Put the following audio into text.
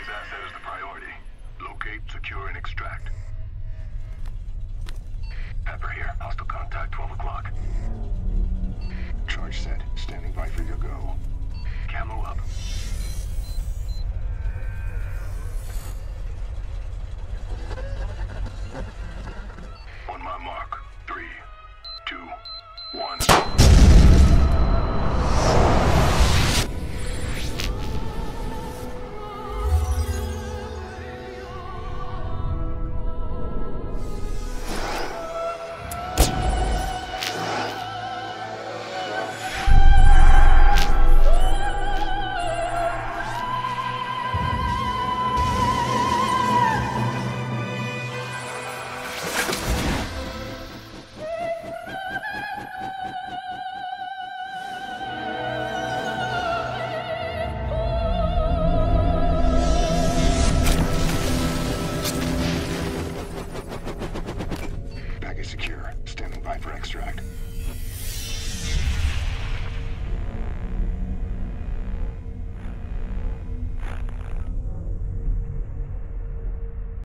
Today's asset is the priority. Locate, secure, and extract. Pepper here. Hostile contact, 12 o'clock. Charge set. Standing by for your go. Camo up.